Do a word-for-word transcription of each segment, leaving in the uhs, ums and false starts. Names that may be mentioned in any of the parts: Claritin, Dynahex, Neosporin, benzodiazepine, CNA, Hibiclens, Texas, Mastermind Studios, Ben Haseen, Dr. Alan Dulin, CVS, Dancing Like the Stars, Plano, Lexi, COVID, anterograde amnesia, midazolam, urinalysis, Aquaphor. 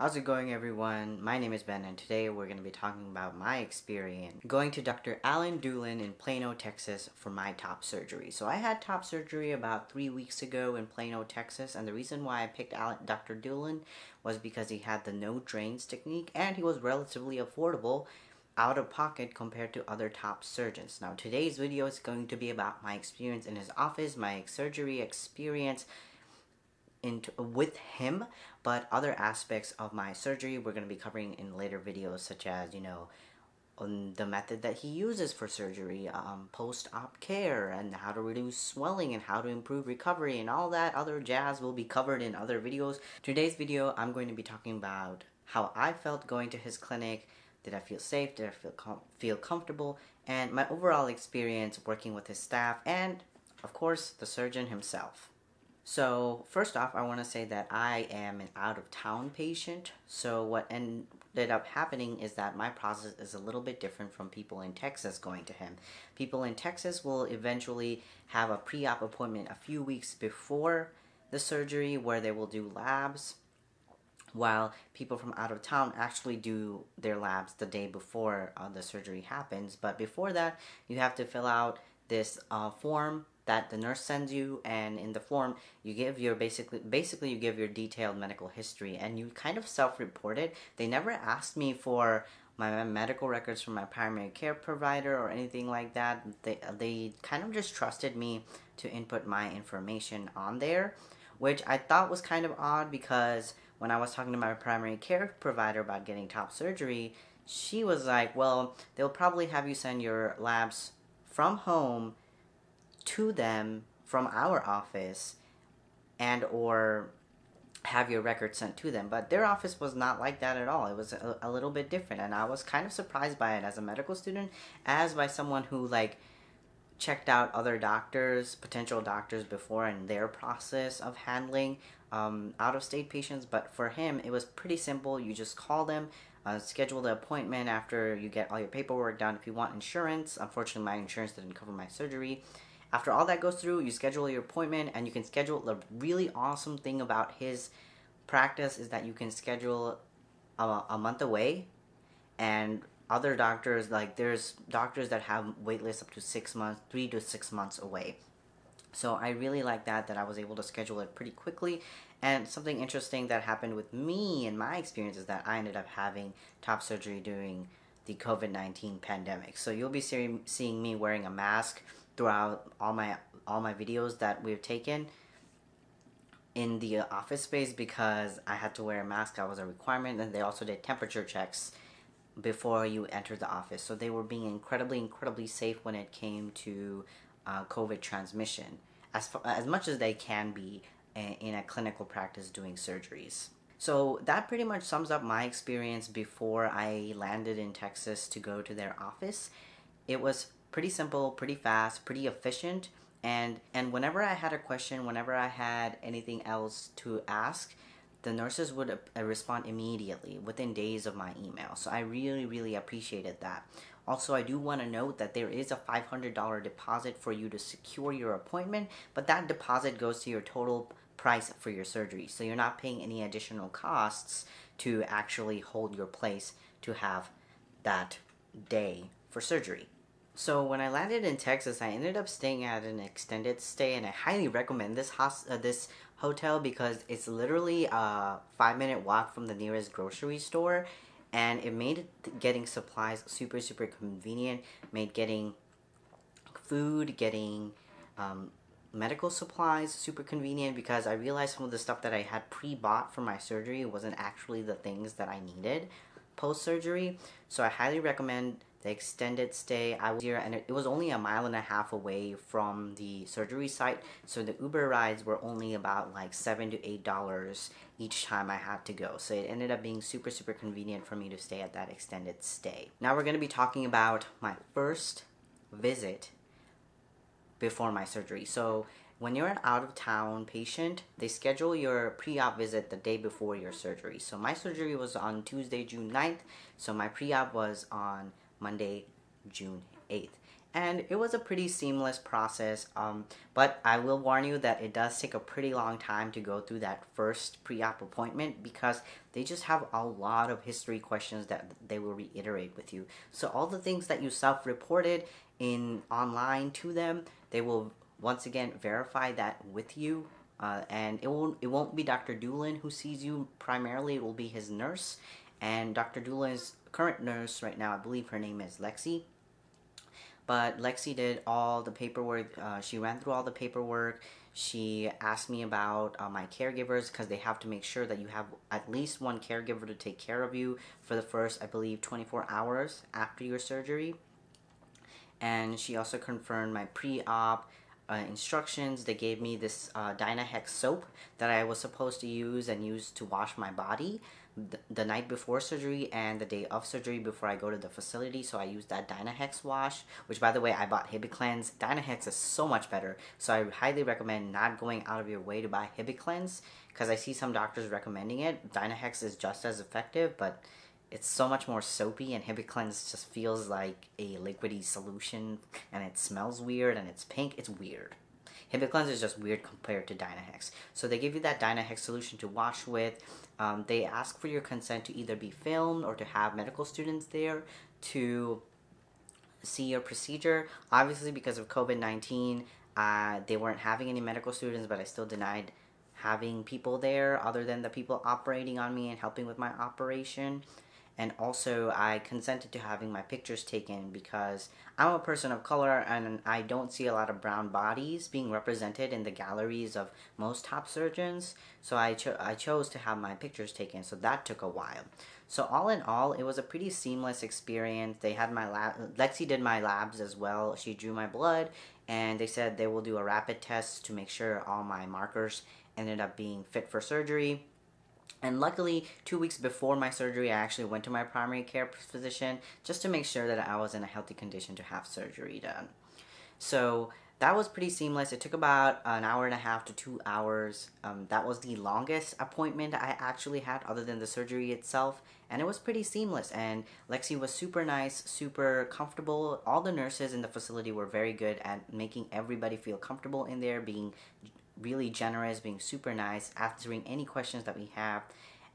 How's it going, everyone? My name is Ben, and today we're going to be talking about my experience going to Doctor Alan Dulin in Plano, Texas for my top surgery. So I had top surgery about three weeks ago in Plano, Texas, and the reason why I picked Alan, Doctor Dulin was because he had the no drains technique and he was relatively affordable out of pocket compared to other top surgeons. Now today's video is going to be about my experience in his office, my surgery experience, into with him, but other aspects of my surgery we're going to be covering in later videos, such as, you know, on the method that he uses for surgery, um, post-op care, and how to reduce swelling and how to improve recovery, and all that other jazz will be covered in other videos. Today's video I'm going to be talking about how I felt going to his clinic. Did I feel safe? Did I feel com feel comfortable? And my overall experience working with his staff and, of course, the surgeon himself. So first off, I want to say that I am an out-of-town patient. So what ended up happening is that my process is a little bit different from people in Texas going to him. People in Texas will eventually have a pre-op appointment a few weeks before the surgery where they will do labs, while people from out of town actually do their labs the day before uh, the surgery happens. But before that, you have to fill out this uh, form that the nurse sends you, and in the form you give your basically basically you give your detailed medical history, and you kind of self-report it. They never asked me for my medical records from my primary care provider or anything like that. They, they kind of just trusted me to input my information on there, which I thought was kind of odd, because when I was talking to my primary care provider about getting top surgery, she was like, well, they'll probably have you send your labs from home to them from our office, and or have your record sent to them. But their office was not like that at all. It was a, a little bit different, and I was kind of surprised by it as a medical student, as by someone who like checked out other doctors, potential doctors before, and their process of handling um, out-of-state patients. But for him, it was pretty simple. You just call them, uh, schedule the appointment after you get all your paperwork done. If you want insurance, unfortunately my insurance didn't cover my surgery. After all that goes through, you schedule your appointment, and you can schedule. The really awesome thing about his practice is that you can schedule a, a month away, and other doctors, like there's doctors that have wait lists up to six months, three to six months away. So I really like that, that I was able to schedule it pretty quickly. And something interesting that happened with me and my experience is that I ended up having top surgery during the COVID nineteen pandemic. So you'll be see seeing me wearing a mask throughout all my all my videos that we've taken in the office space, because I had to wear a mask. That was a requirement, and they also did temperature checks before you entered the office. So they were being incredibly, incredibly safe when it came to uh, COVID transmission, as far, as much as they can be in, in a clinical practice doing surgeries. So that pretty much sums up my experience before I landed in Texas to go to their office. It was pretty simple, pretty fast, pretty efficient, and and whenever I had a question, whenever I had anything else to ask, the nurses would uh, respond immediately within days of my email. So I really, really appreciated that. Also, I do want to note that there is a five hundred dollar deposit for you to secure your appointment, but that deposit goes to your total price for your surgery. So you're not paying any additional costs to actually hold your place to have that day for surgery. So when I landed in Texas, I ended up staying at an extended stay, and I highly recommend this host uh, this hotel, because it's literally a five minute walk from the nearest grocery store, and it made getting supplies super, super convenient, made getting food, getting um, medical supplies super convenient, because I realized some of the stuff that I had pre-bought for my surgery wasn't actually the things that I needed post-surgery. So I highly recommend the extended stay. I was here, and it was only a mile and a half away from the surgery site, so the Uber rides were only about like seven to eight dollars each time I had to go. So it ended up being super, super convenient for me to stay at that extended stay. Now we're going to be talking about my first visit before my surgery. So when you're an out-of-town patient, they schedule your pre-op visit the day before your surgery. So my surgery was on Tuesday, June ninth, so my pre-op was on Monday, June eighth. and it was a pretty seamless process, um, but I will warn you that it does take a pretty long time to go through that first pre-op appointment because they just have a lot of history questions that they will reiterate with you. So all the things that you self-reported in online to them, they will once again verify that with you. Uh, and it won't, it won't be Doctor Dulin who sees you primarily, it will be his nurse. And Doctor Dulin's current nurse right now, I believe her name is Lexi. But Lexi did all the paperwork, uh, she ran through all the paperwork. She asked me about uh, my caregivers because they have to make sure that you have at least one caregiver to take care of you for the first, I believe, twenty-four hours after your surgery. And she also confirmed my pre-op Uh, instructions. They gave me this uh, Dynahex soap that I was supposed to use and use to wash my body th the night before surgery and the day of surgery before I go to the facility. So I used that Dynahex wash, which by the way, I bought Hibiclens. Dynahex is so much better. So I highly recommend not going out of your way to buy Hibiclens because I see some doctors recommending it. Dynahex is just as effective, but it's so much more soapy, and Hibiclens just feels like a liquidy solution, and it smells weird, and it's pink. It's weird. Hibiclens is just weird compared to Dynahex. So they give you that Dynahex solution to wash with. Um, they ask for your consent to either be filmed or to have medical students there to see your procedure. Obviously, because of COVID nineteen, uh, they weren't having any medical students, but I still denied having people there other than the people operating on me and helping with my operation. And also, I consented to having my pictures taken because I'm a person of color and I don't see a lot of brown bodies being represented in the galleries of most top surgeons. So I, cho I chose to have my pictures taken, so that took a while. So all in all, it was a pretty seamless experience. They had my lab, Lexi did my labs as well. She drew my blood and they said they will do a rapid test to make sure all my markers ended up being fit for surgery. And luckily, two weeks before my surgery, I actually went to my primary care physician just to make sure that I was in a healthy condition to have surgery done. So that was pretty seamless. It took about an hour and a half to two hours. Um, that was the longest appointment I actually had other than the surgery itself. And it was pretty seamless. And Lexi was super nice, super comfortable. All the nurses in the facility were very good at making everybody feel comfortable in there, being really generous, being super nice, answering any questions that we have.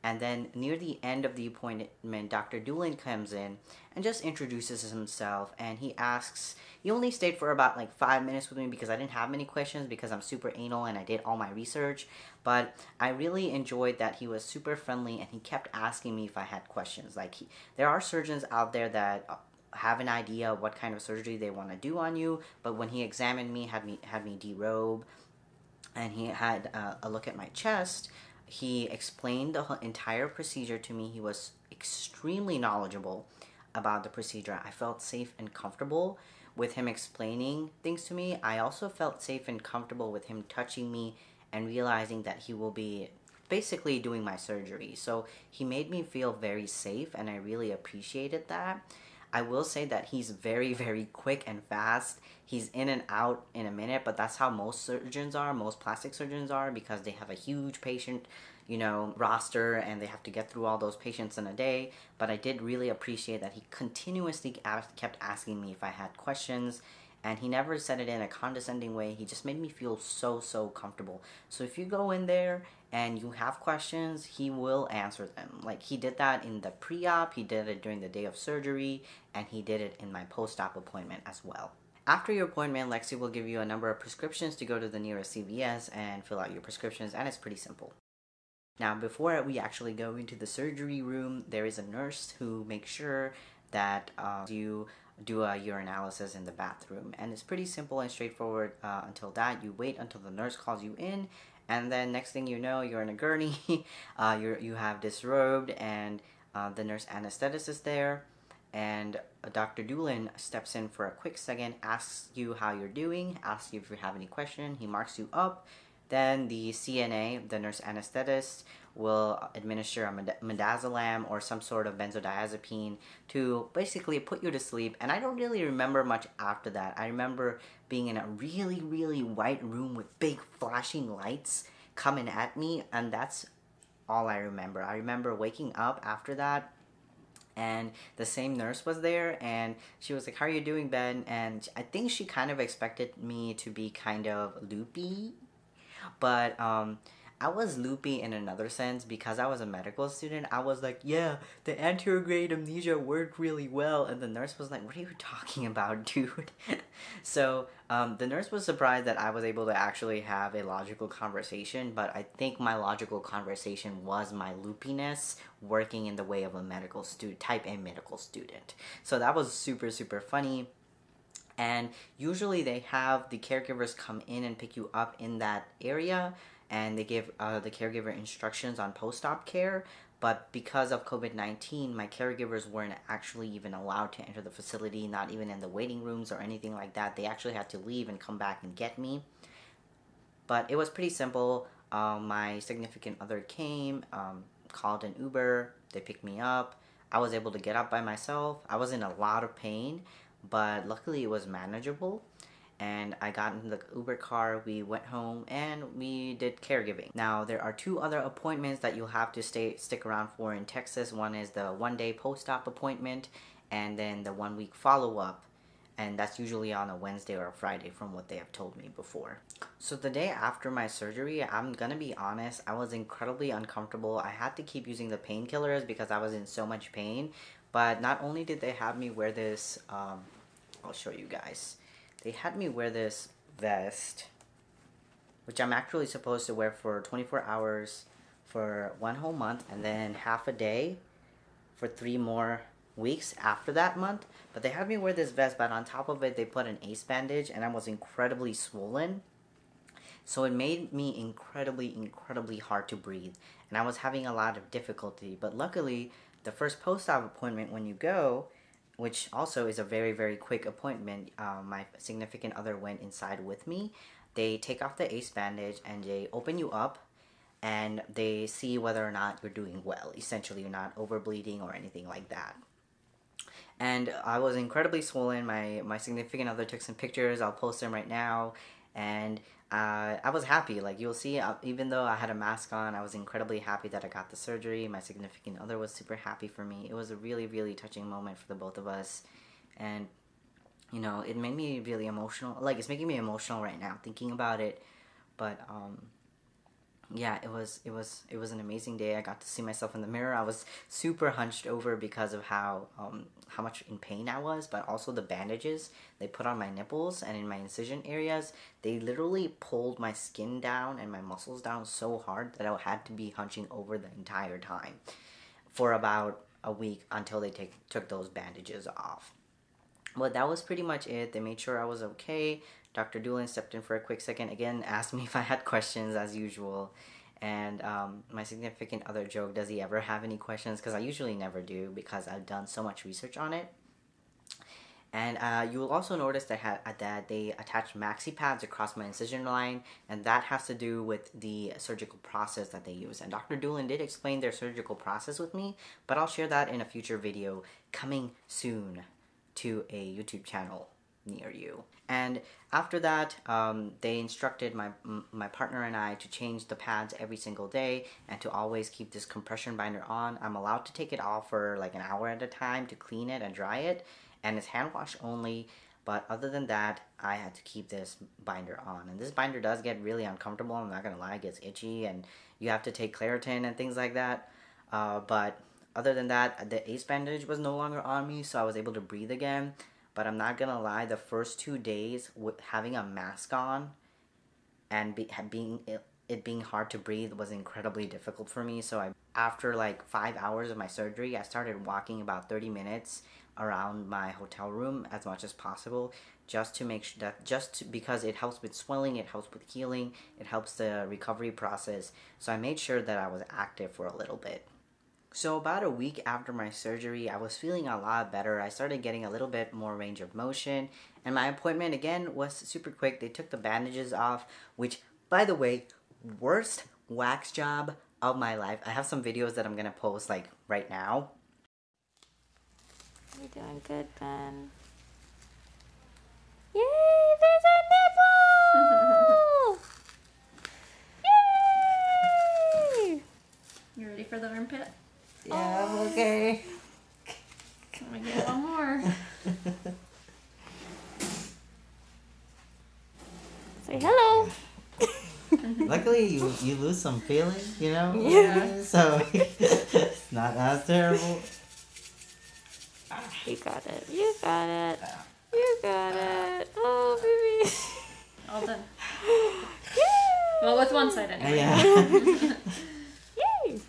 And then near the end of the appointment, Doctor Dulin comes in and just introduces himself, and he asks, he only stayed for about like five minutes with me because I didn't have many questions because I'm super anal and I did all my research, but I really enjoyed that he was super friendly and he kept asking me if I had questions. Like he, there are surgeons out there that have an idea of what kind of surgery they want to do on you, but when he examined me, had me, had me derobe, and he had uh, a look at my chest, he explained the whole entire procedure to me. He was extremely knowledgeable about the procedure. I felt safe and comfortable with him explaining things to me. I also felt safe and comfortable with him touching me and realizing that he will be basically doing my surgery. So he made me feel very safe, and I really appreciated that. I will say that he's very, very quick and fast. He's in and out in a minute, but that's how most surgeons are, most plastic surgeons are, because they have a huge patient, you know, roster, and they have to get through all those patients in a day. But I did really appreciate that he continuously kept asking me if I had questions, and he never said it in a condescending way. He just made me feel so, so comfortable. So if you go in there and you have questions, he will answer them. Like he did that in the pre-op, he did it during the day of surgery, and he did it in my post-op appointment as well. After your appointment, Lexi will give you a number of prescriptions to go to the nearest C V S and fill out your prescriptions, and it's pretty simple. Now, before we actually go into the surgery room, there is a nurse who makes sure that uh, you do a urinalysis in the bathroom, and it's pretty simple and straightforward. Uh, until that, you wait until the nurse calls you in. And then next thing you know, you're in a gurney, uh, you're, you have disrobed, and uh, the nurse anesthetist is there, and Doctor Dulin steps in for a quick second, asks you how you're doing, asks you if you have any question, he marks you up. Then the C N A, the nurse anesthetist, will administer a midazolam or some sort of benzodiazepine to basically put you to sleep. And I don't really remember much after that. I remember being in a really, really white room with big flashing lights coming at me, and that's all I remember. I remember waking up after that and the same nurse was there, and she was like, how are you doing, Ben? And I think she kind of expected me to be kind of loopy, but um I was loopy in another sense because I was a medical student. I was like, yeah, the anterograde amnesia worked really well. And the nurse was like, what are you talking about, dude? So um, the nurse was surprised that I was able to actually have a logical conversation. But I think my logical conversation was my loopiness working in the way of a medical student, type A medical student. So that was super, super funny. And usually they have the caregivers come in and pick you up in that area, and they give uh, the caregiver instructions on post-op care. But because of COVID nineteen, my caregivers weren't actually even allowed to enter the facility, not even in the waiting rooms or anything like that. They actually had to leave and come back and get me. But it was pretty simple. Uh, my significant other came, um, called an Uber, they picked me up. I was able to get up by myself. I was in a lot of pain, but luckily it was manageable. And I got in the Uber car, we went home, and we did caregiving. Now, there are two other appointments that you'll have to stay stick around for in Texas. One is the one-day post-op appointment, and then the one-week follow-up. And that's usually on a Wednesday or a Friday from what they have told me before. So the day after my surgery, I'm gonna be honest, I was incredibly uncomfortable. I had to keep using the painkillers because I was in so much pain. But not only did they have me wear this, um, I'll show you guys. They had me wear this vest, which I'm actually supposed to wear for twenty-four hours for one whole month and then half a day for three more weeks after that month. But they had me wear this vest, but on top of it, they put an ace bandage, and I was incredibly swollen. So it made me incredibly, incredibly hard to breathe. And I was having a lot of difficulty. But luckily, the first post-op appointment when you go, which also is a very, very quick appointment. Um, my significant other went inside with me. They take off the ace bandage and they open you up and they see whether or not you're doing well. Essentially, you're not over bleeding or anything like that. And I was incredibly swollen. My, my significant other took some pictures. I'll post them right now. And uh, I was happy. Like, you'll see, uh, even though I had a mask on, I was incredibly happy that I got the surgery. My significant other was super happy for me. It was a really, really touching moment for the both of us. And, you know, it made me really emotional. Like, it's making me emotional right now, thinking about it. But, um... yeah, it was it was it was an amazing day. I got to see myself in the mirror. I was super hunched over because of how um how much in pain I was, but also the bandages they put on my nipples and in my incision areas, they literally pulled my skin down and my muscles down so hard that I had to be hunching over the entire time for about a week until they take took those bandages off. But that was pretty much it. They made sure I was okay. Doctor Dulin stepped in for a quick second, again, asked me if I had questions as usual. And um, my significant other joked, does he ever have any questions? Because I usually never do because I've done so much research on it. And uh, you will also notice that, ha that they attach maxi pads across my incision line, and that has to do with the surgical process that they use. And Doctor Dulin did explain their surgical process with me, but I'll share that in a future video coming soon to a YouTube channel near you. And after that, um, they instructed my my partner and I to change the pads every single day and to always keep this compression binder on. I'm allowed to take it off for like an hour at a time to clean it and dry it, and it's hand wash only. But other than that, I had to keep this binder on. And this binder does get really uncomfortable, I'm not gonna lie. It gets itchy and you have to take Claritin and things like that. Uh, but other than that, the ace bandage was no longer on me, so I was able to breathe again. But I'm not gonna lie, the first two days with having a mask on and be, being it, it being hard to breathe was incredibly difficult for me. So I, after like five hours of my surgery, I started walking about thirty minutes around my hotel room as much as possible, just to make sure that just to, because it helps with swelling, it helps with healing, it helps the recovery process. So I made sure that I was active for a little bit. So about a week after my surgery, I was feeling a lot better. I started getting a little bit more range of motion, and my appointment again was super quick. They took the bandages off, which, by the way, worst wax job of my life. I have some videos that I'm gonna post like right now. You're doing good, Ben. Yay, there's a nipple! Yay! You ready for the armpit? Yeah, I'm okay. I'm gonna get one more. Say hello. Luckily, you, you lose some feeling, you know? Yeah. So, it's not as terrible. You got it. You got it. You got it. Oh, baby. All done. Yay! Well, with one side anyway. Yeah. Yay!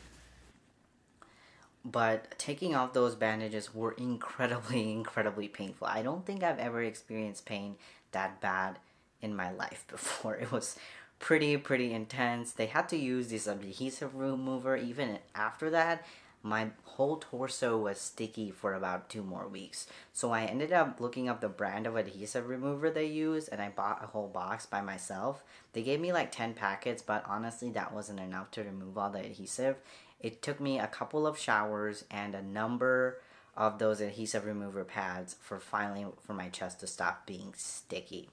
But taking off those bandages were incredibly, incredibly painful. I don't think I've ever experienced pain that bad in my life before. It was pretty, pretty intense. They had to use this adhesive remover. Even after that, my whole torso was sticky for about two more weeks. So I ended up looking up the brand of adhesive remover they use, and I bought a whole box by myself. They gave me like ten packets, but honestly that wasn't enough to remove all the adhesive. It took me a couple of showers and a number of those adhesive remover pads for finally for my chest to stop being sticky.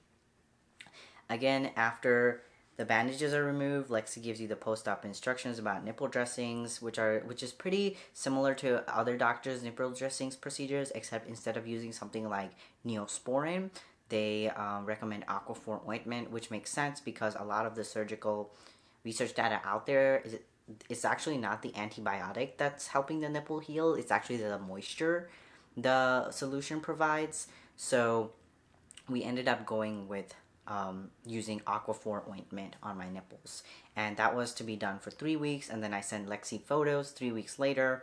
Again, after the bandages are removed, Lexi gives you the post-op instructions about nipple dressings, which are which is pretty similar to other doctors' nipple dressings procedures, except instead of using something like Neosporin, they uh, recommend Aquaphor ointment, which makes sense because a lot of the surgical research data out there is it, it's actually not the antibiotic that's helping the nipple heal; it's actually the moisture the solution provides. So we ended up going with Um, using Aquaphor ointment on my nipples, and that was to be done for three weeks, and then I sent Lexi photos three weeks later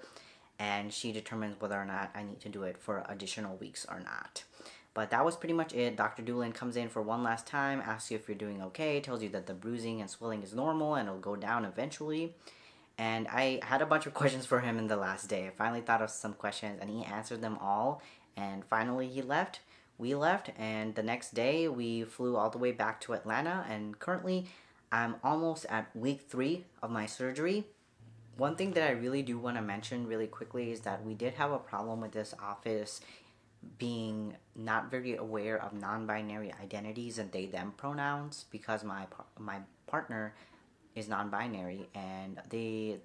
and she determines whether or not I need to do it for additional weeks or not. But that was pretty much it. Doctor Dulin comes in for one last time, asks you if you're doing okay, tells you that the bruising and swelling is normal and it'll go down eventually. And I had a bunch of questions for him in the last day. I finally thought of some questions and he answered them all, and finally he left. We left, and the next day we flew all the way back to Atlanta, and currently I'm almost at week three of my surgery. One thing that I really do want to mention really quickly is that we did have a problem with this office being not very aware of non-binary identities and they them pronouns, because my my partner is non-binary and they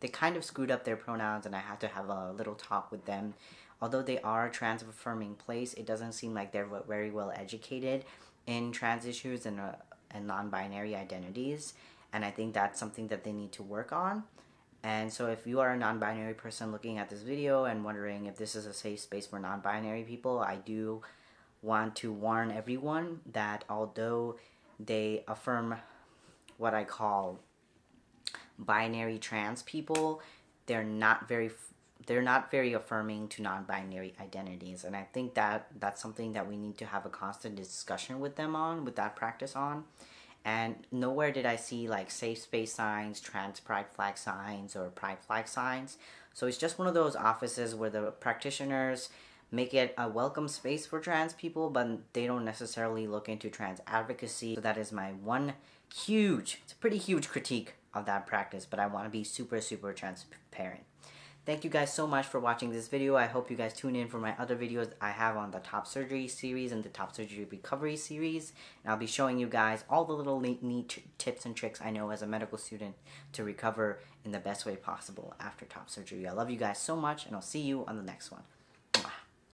they kind of screwed up their pronouns, and I had to have a little talk with them. Although they are a trans-affirming place, it doesn't seem like they're very well educated in trans issues and, uh, and non-binary identities. And I think that's something that they need to work on. And so if you are a non-binary person looking at this video and wondering if this is a safe space for non-binary people, I do want to warn everyone that although they affirm what I call binary trans people, they're not very... they're not very affirming to non-binary identities, and I think that that's something that we need to have a constant discussion with them on, with that practice on. And nowhere did I see like safe space signs, trans pride flag signs, or pride flag signs. So it's just one of those offices where the practitioners make it a welcome space for trans people, but they don't necessarily look into trans advocacy. So that is my one huge, it's a pretty huge critique of that practice, but I want to be super, super transparent. Thank you guys so much for watching this video. I hope you guys tune in for my other videos I have on the top surgery series and the top surgery recovery series. And I'll be showing you guys all the little neat tips and tricks I know as a medical student to recover in the best way possible after top surgery. I love you guys so much, and I'll see you on the next one.